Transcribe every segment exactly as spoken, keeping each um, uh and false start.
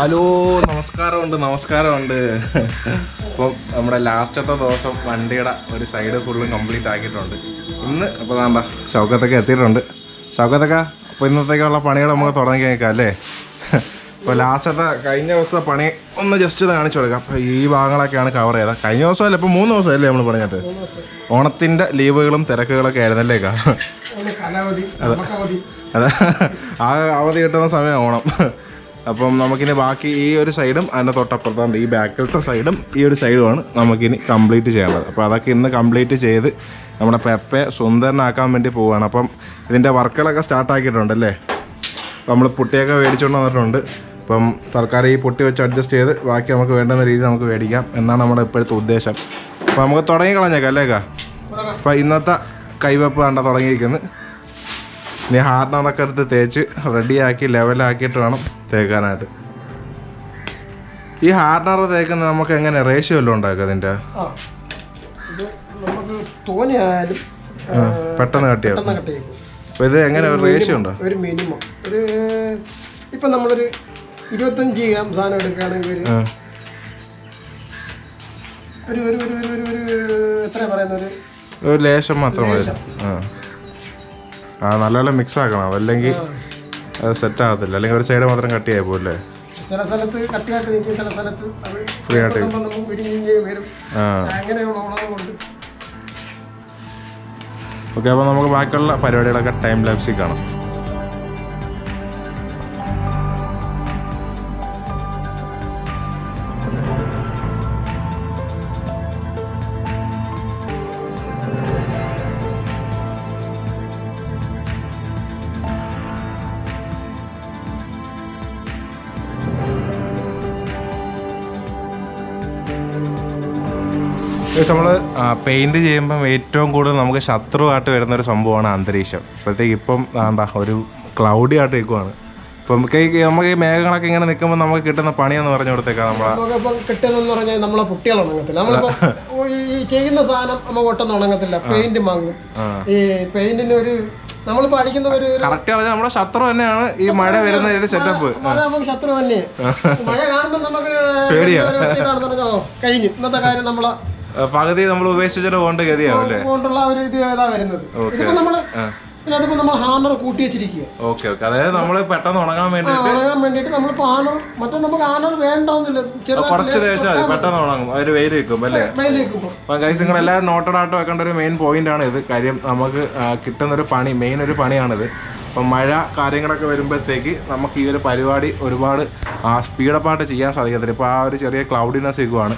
Hello, Namaskaram, Namaskaram. Our last day of one day, one side of full complete target. Now, we are Shaukat to Shaukat, we are going to last day, we just going to cover this. We are going to cover this. We are Upon Namakini Baki, Sidum, and the Totapatam, the back of the Sidum, your side one, Namakini, complete jail. Pradakin, the complete jail, Namapepe, Sundar Nakam and Depo, and upon then the worker like a star target on the lay. Pamla Puteka Vedichon on the Ronda, Pam Sarkari Putu charges, Vakamako and the reason of Vedia, and Nanamada Pertu Desha. Pamatoranga and Galega Painata Kaivapa and the Torangan. The hard knock at the Techi, ready aki, level aki, turn up, take an ad. The hard knock they can amok and a ratio londa. Pattern with the angle of ratio. Very minimum. If a number, it was then G Ms on the garden. I will mix it. I will set it. I will cut it. I will cut it. I will cut it. I will cut it. I We have painted the paint. We have painted the paint. Cloudy. We have painted the paint. We have painted the paint. We have painted the paint. We have painted the paint. We have painted the We are going to set up a set up. We are going to set up a set up. We are going to set up a set up. From Maya, carrying a Karimbateki, Namaki, Parivari, Urubad, speed apart as Yas, the power is a cloudiness. Pay the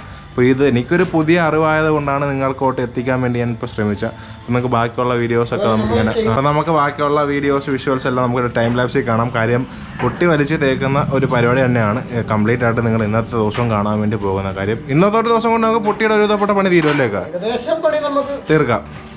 Nikuri Pudi, Arua, the Unanangal Court, Ethica, Mendian Pastremicha, Nakabakola videos, Namakabakola videos, visuals, and time lapse, Kanam Karim, Putti Valichi, Ekana, or the Parivari and Nan, a complete at the Nilana, those on Ghana, and the Pogana Karim. In other those on Putti, the Potapani Lega. There's somebody in the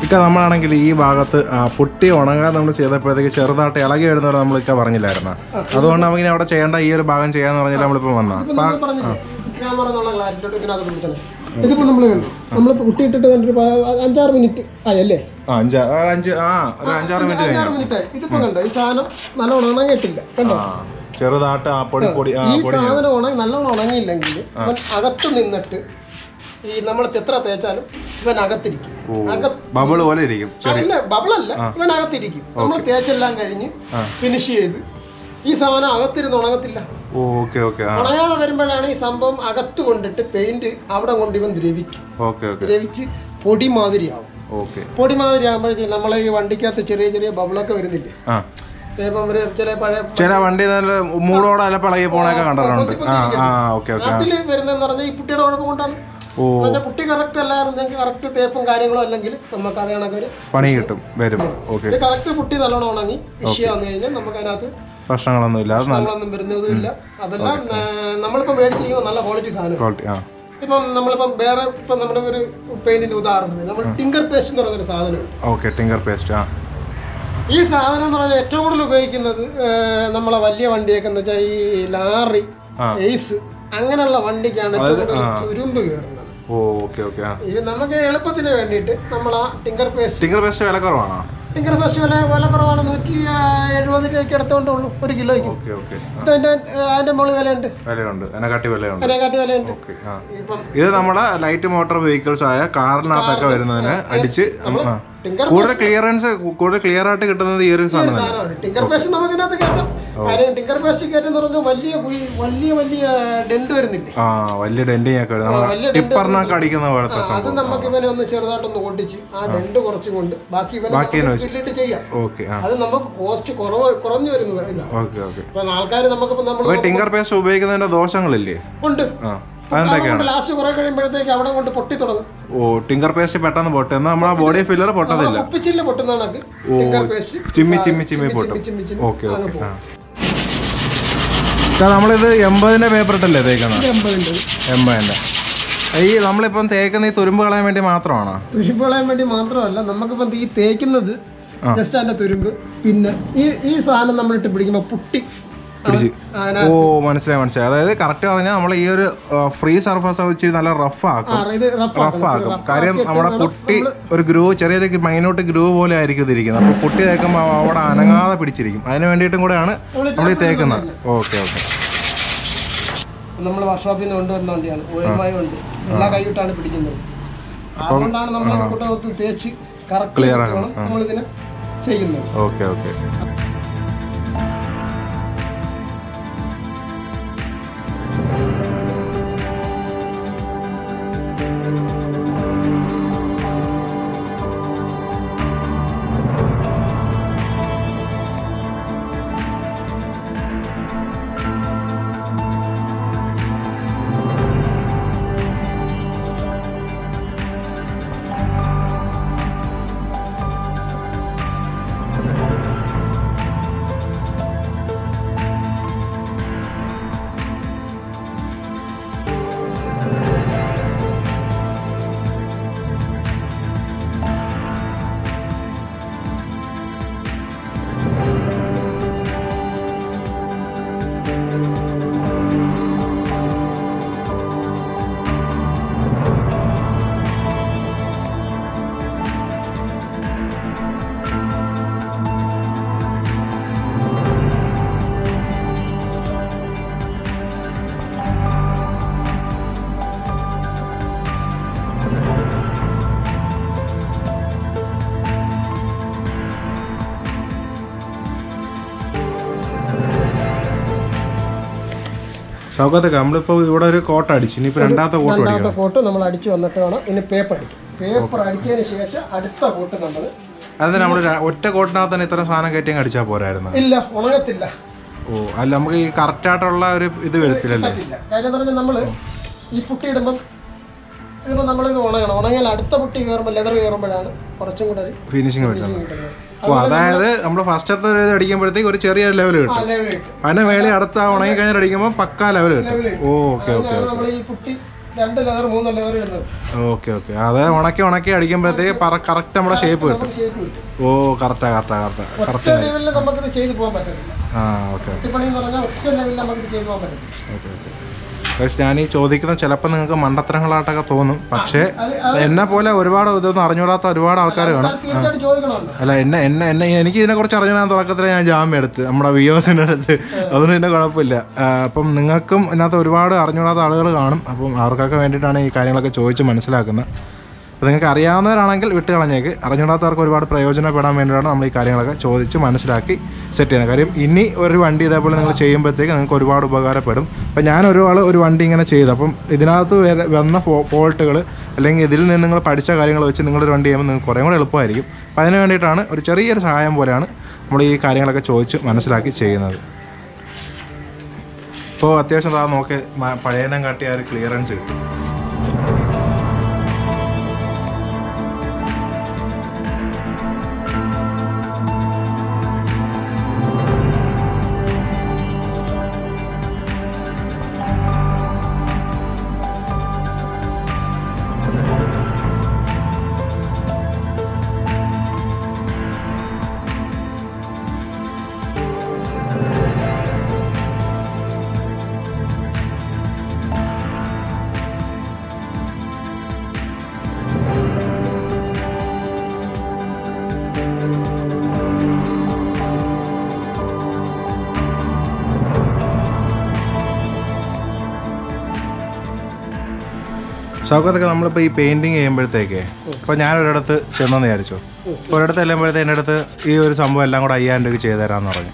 Because we have to put the money to the place. We have to put the money to the place. We have to put the money to the place. We have to put the money to the place. Anja, Anja, Anja, Anja, Anja, Anja, Bubble over it. Bubble, when I take you. I'm not the actual language. Finish it. Is on Agatir Donatilla. Okay, okay. I have very many sambum. I got two hundred to paint after one even Drevik. Okay, okay. Forty Madria. Okay. Forty Madria, Namalay, one decade, the cherry, Bablaka. ചില വണ്ടി നല്ല മൂടോടെ അല്ല പഴകി പോണൊക്കെ കണ്ടിട്ടുണ്ട്. ആ ആ okay okay. ഓ കുട്ടി correct അല്ലായിരുന്നെങ്കിൽ correct തേപ്പും കാര്യങ്ങളും അല്ലെങ്കിൽ നമുക്ക് അത് കണക്കൊരു പണി കിട്ടും വരും. ഓക്കെ കറക്റ്റ് കുട്ടി നല്ലോണം ഉണങ്ങി വിഷയം വന്നു കഴിഞ്ഞാൽ നമുക്ക് അതിനകത്ത് പ്രശ്നങ്ങളൊന്നും ഇല്ല, പ്രശ്നങ്ങളൊന്നും വരുന്നതും ഇല്ല. അതെല്ലാം നമ്മളിപ്പോൾ മേടിച്ചിരിക്കുന്ന നല്ല ക്വാളിറ്റി സാധനം. ക്വാളിറ്റി ആ ഇപ്പം നമ്മളിപ്പം വേറെ ഇപ്പം നമ്മുടെ ഒരു പെയിന്റിന്റെ ഉദാഹരണം നമ്മൾ ടിങ്കർ പേസ്റ്റ് എന്ന് പറഞ്ഞൊരു സാധനം. ഓക്കെ ടിങ്കർ പേസ്റ്റ് ആ ഈ സാധനം എന്ന് പറഞ്ഞാൽ ഏറ്റവും കൂടുതൽ ഉപയോഗിക്കുന്നത് നമ്മളെ വലിയ വണ്ടിയൊക്കെ എന്ന് വെച്ചാൽ ഈ ലാറി ഏസ് അങ്ങനെയുള്ള വണ്ടിക്കാണ് തുരുമ്പ് കയറുന്നത്. നമുക്ക് എളുപ്പത്തിന് വേണ്ടിയിട്ട് നമ്മൾ ആ ടിങ്കർ പേസ്റ്റ് ടിങ്കർ പേസ്റ്റ് വില കുറവാണ്. ടിങ്കർ പേസ്റ്റ് വില വില കുറവാണ്, നൂറ്റി എഴുപത് രൂപയ്ക്ക് എടുത്തോണ്ടേ ഉള്ളൂ ഒരു കിലോയ്ക്ക്. അതിന്റെ അതിന്റെ മുകളിൽ വിലയുണ്ട്, അതിനെക്കാട്ടി വിലയുണ്ട്, അതിനെക്കാട്ടി വിലയുണ്ട്. ഇപ്പം ഇത് നമ്മുടെ ലൈറ്റ് മോട്ടോർ വെഹിക്കിൾസ് ആയ കാറിനകത്തൊക്കെ വരുന്നതിന് അടിച്ച് കൂടുതൽ ക്ലിയറൻസ് കൂടുതൽ ക്ലിയർ ആയിട്ട് കിട്ടുന്നത് ഈ ഒരു സാധനമാണ്. ടിങ്കർ പേസ്റ്റ് നമുക്കിനകത്ത് കേൾക്കാം. കാര്യം ടിങ്കർ പേസ്റ്റ് കയറ്റെന്ന് പറഞ്ഞാൽ വലിയ വലിയ വലിയ ഡെന്റ് വരുന്നില്ല, ആ വലിയ ഡെന്റ് ടിപ്പറിനൊക്കെ അടിക്കുന്ന പോലത്തെ. അത് നമുക്ക് ഇവനെ ഒന്ന് ചെറുതായിട്ടൊന്ന് ഓടിച്ച് ആ ഡെന്റ് കുറച്ചും കൊണ്ട് ബാക്കി ഇവനെ ചെയ്യാം. ഓക്കെ അത് നമുക്ക് കോസ്റ്റ് കുറവ് കുറഞ്ഞു വരുന്നത് ആൾക്കാർ നമുക്ക് ടിങ്കർ പേസ്റ്റ് ഉപയോഗിക്കുന്നതിന്റെ ദോഷങ്ങളില്ലേ ഉണ്ട്. ലാസ്റ്റ് കുറെ കഴിയുമ്പോഴത്തേക്ക് അവിടെ കൊണ്ട് പൊട്ടി തുടങ്ങും. ഓ ടിങ്കർ പേസ്റ്റ് പെട്ടെന്ന് പൊട്ടി നമ്മൾ ആ ബോഡി ഫില്ലർ പൊട്ടതില്ല ഒപ്പിച്ചില്ല പൊട്ടുന്നതാണ് ടിങ്കർ പേസ്റ്റ് ചിമ്മി ചിമ്മി ചിമ്മി പൊട്ടും. ഓക്കെ ഓക്കെ നമ്മളിത് എൺപതിൻ്റെ പേപ്പർ ഇട്ടല്ലേ തേക്കുന്നത്? എൺപതിൻ്റെ ഈ നമ്മളിപ്പം തേക്കുന്ന ഈ തുരുമ്പ് കളയാൻ വേണ്ടി മാത്രമാണോ? തുരുമ്പ് കളയാൻ വേണ്ടി മാത്രമല്ല, നമുക്കിപ്പം ഈ തേക്കുന്നത് ജസ്റ്റ് അതിൻ്റെ തുരുമ്പ്. പിന്നെ ഈ ഈ സാധനം നമ്മളിട്ട് പിടിക്കുമ്പോൾ പുട്ടി പിടിച്ച് ഓ മനസ്സിലായി മനസ്സിലായി. അതായത് കറക്റ്റ് പറഞ്ഞാൽ നമ്മൾ ഈ ഒരു ഫ്രീ സർഫസ് വെച്ച് നല്ല റഫാക്കും റഫാക്കും കാര്യം നമ്മുടെ പൊട്ടി ഒരു ഗ്രൂവ് ചെറിയ മൈനോട്ട് ഗ്രൂവ് പോലെ ആയിരിക്കും ഇതിരിക്കുന്നത്. അപ്പോൾ പൊട്ടി തേക്കുമ്പോൾ അവിടെ അനങ്ങാതെ പിടിച്ചിരിക്കും, അതിന് വേണ്ടിയിട്ടും കൂടെയാണ് നമ്മൾ ഈ തേക്കുന്നത്. ഓക്കെ ഓക്കെ നമ്മൾ വർക്ക്ഷോപ്പിൽ നിന്ന് കൊണ്ടുവരുന്ന വണ്ടിയാണ്, എല്ലാ കൈവിട്ടാണ് പിടിക്കുന്നത്. അതുകൊണ്ടാണ് നമ്മൾ തേച്ച് ക്ലിയർ ആക്കണം നമ്മളിതിനെ ചെയ്യുന്നത്. ഓക്കെ ഓക്കെ ഷൗക്കത്തൊക്കെ നമ്മളിപ്പോൾ ഇവിടെ ഒരു കോട്ട അടിച്ചു, ഇനിയിപ്പോൾ രണ്ടാമത്തെ കോട്ട് രണ്ടാമത്തെ കോട്ട് നമ്മൾ അടിച്ചു വന്നിട്ട് വേണം ഇനി പേപ്പർ അടിക്കും. പേപ്പർ അടിച്ചതിന് ശേഷം അടുത്ത കോട്ട് നമ്മൾ അത് നമ്മൾ ഒറ്റ കോട്ടിനകത്ത് തന്നെ ഇത്ര സാധനം കയറ്റി അടിച്ചാൽ പോരായിരുന്നു, ഇല്ല ഉണങ്ങത്തില്ല. ഓ അല്ല നമുക്ക് ഈ കറക്റ്റായിട്ടുള്ള ഒരു ഇത് വരത്തില്ലല്ലേ? കാര്യം എന്ന് പറഞ്ഞാൽ നമ്മൾ ഈ പുട്ടി ഇടുമ്പം ഇതിപ്പോൾ നമ്മളിത് ഉണങ്ങണം, ഉണങ്ങിയാൽ അടുത്ത പുട്ടി കയറുമ്പോൾ ലെതർ കയറുമ്പോഴാണ് കുറച്ചും കൂടെ ഒരു ഫിനിഷിങ് കിട്ടുന്നത്. ഓ അതായത് നമ്മൾ ഫസ്റ്റത്തെ ഒരു ഇത് അടിക്കുമ്പോഴത്തേക്ക് ഒരു ചെറിയ ലെവൽ കിട്ടും, അതിന്റെ മേളിൽ അടുത്ത ഉണങ്ങി കഴിഞ്ഞാൽ അടിക്കുമ്പോൾ പക്കാ ലെവൽ കിട്ടും. ഓക്കെ ഓക്കെ ഓക്കെ ഓക്കെ അതായത് ഉണക്കി ഉണക്കി അടിക്കുമ്പോഴത്തേക്ക് കറക്റ്റ് നമ്മുടെ ഷേപ്പ് കിട്ടും. ഓ കറക്റ്റാ കറക്റ്റാ കറക്റ്റാ കറക്റ്റ് ആ ഓക്കെ ഓക്കെ. പക്ഷെ ഞാൻ ഈ ചോദിക്കുന്ന ചിലപ്പോൾ നിങ്ങൾക്ക് മണ്ടത്തരങ്ങളായിട്ടൊക്കെ തോന്നും, പക്ഷേ എന്നെ പോലെ ഒരുപാട് ഇതൊന്നും അറിഞ്ഞൂടാത്ത ഒരുപാട് ആൾക്കാർ കാണും. അല്ല എന്നെ എന്നെ എന്നെ എനിക്ക് ഇതിനെക്കുറിച്ച് അറിഞ്ഞാൽ തുടക്കത്തിലെ ഞാൻ ജാമ്യം എടുത്ത് നമ്മുടെ വിയോസിൻ്റെ അടുത്ത്, അതൊന്നും എന്നെ കുഴപ്പമില്ല. അപ്പം നിങ്ങൾക്കും ഇതിനകത്ത് ഒരുപാട് അറിഞ്ഞൂടാത്ത ആളുകൾ കാണും, അപ്പം അവർക്കൊക്കെ വേണ്ടിയിട്ടാണ് ഈ കാര്യങ്ങളൊക്കെ ചോദിച്ച് മനസ്സിലാക്കുന്നത്. അപ്പോൾ നിങ്ങൾക്ക് അറിയാവുന്നവരാണെങ്കിൽ വിട്ട് കളഞ്ഞേക്ക്, അറിഞ്ഞൂടാത്തവർക്ക് ഒരുപാട് പ്രയോജനപ്പെടാൻ വേണ്ടിയിട്ടാണ് നമ്മൾ ഈ കാര്യങ്ങളൊക്കെ ചോദിച്ച് മനസ്സിലാക്കി സെറ്റ് ചെയ്യുന്നത്. കാര്യം ഇനി ഒരു വണ്ടി ഇതേപോലെ നിങ്ങൾ ചെയ്യുമ്പോഴത്തേക്ക് നിങ്ങൾക്ക് ഒരുപാട് ഉപകാരപ്പെടും. അപ്പോൾ ഞാൻ ഒരുപാട് ഒരു വണ്ടി ഇങ്ങനെ ചെയ്തു, അപ്പം ഇതിനകത്ത് വരെ വന്ന ഫോൾട്ടുകൾ അല്ലെങ്കിൽ ഇതിൽ നിന്ന് നിങ്ങൾ പഠിച്ച കാര്യങ്ങൾ വെച്ച് നിങ്ങളൊരു വണ്ടി ചെയ്യുമ്പോൾ നിങ്ങൾക്ക് കുറേ കൂടെ എളുപ്പമായിരിക്കും. അപ്പോൾ അതിന് വേണ്ടിയിട്ടാണ് ഒരു ചെറിയൊരു സഹായം പോലെയാണ് നമ്മൾ ഈ കാര്യങ്ങളൊക്കെ ചോദിച്ച് മനസ്സിലാക്കി ചെയ്യുന്നത്. ഇപ്പോൾ അത്യാവശ്യം താ നോക്കി പഴയനം കാട്ടി ആ ഒരു ക്ലിയറൻസ് കിട്ടും. ഷൗക്കത്തൊക്കെ നമ്മളിപ്പോൾ ഈ പെയിൻറ്റിങ് ചെയ്യുമ്പോഴത്തേക്ക് ഇപ്പോൾ ഞാൻ ഒരിടത്ത് ചെന്നെന്ന് വിചാരിച്ചു, ഇപ്പോൾ ഒരിടത്ത് ചെല്ലുമ്പോഴത്തെ എൻ്റെ അടുത്ത് ഈ ഒരു സംഭവം എല്ലാം കൂടെ അയ്യായിരം രൂപയ്ക്ക് ചെയ്തു തരാമെന്ന് പറഞ്ഞു,